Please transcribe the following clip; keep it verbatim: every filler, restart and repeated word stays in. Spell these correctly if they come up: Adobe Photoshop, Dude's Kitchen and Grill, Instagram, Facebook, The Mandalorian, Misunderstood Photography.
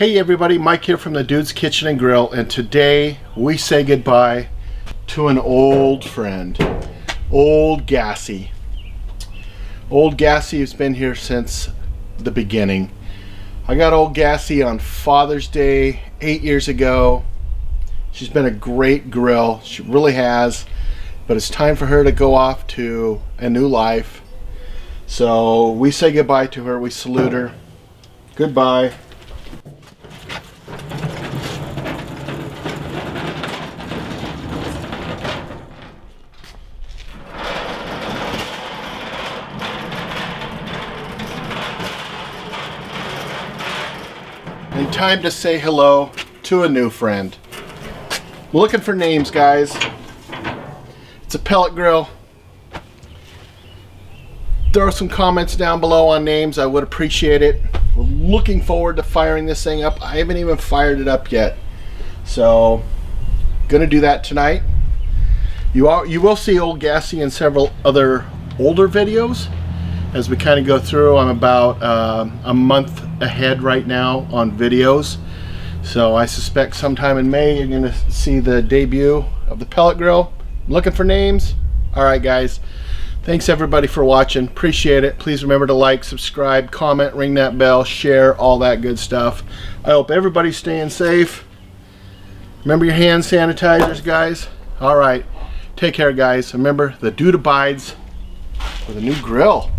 Hey everybody, Mike here from the Dude's Kitchen and Grill, and today we say goodbye to an old friend, Old Gassy. Old Gassy has been here since the beginning. I got Old Gassy on Father's Day eight years ago. She's been a great grill, she really has, but it's time for her to go off to a new life. So we say goodbye to her, we salute her. Goodbye. And time to say hello to a new friend. We're looking for names, guys. It's a pellet grill. Throw some comments down below on names. I would appreciate it. We're looking forward to firing this thing up. I haven't even fired it up yet. So, gonna do that tonight. You are you will see Old Gassy in several other older videos as we kind of go through. I'm about um, a month ahead right now on videos, so I suspect sometime in May you're gonna see the debut of the pellet grill. I'm looking for names. Alright guys, thanks everybody for watching, appreciate it. Please remember to like, subscribe, comment, ring that bell, share, all that good stuff. I hope everybody's staying safe. Remember your hand sanitizers, guys. Alright, take care guys. Remember, the dude abides with a new grill.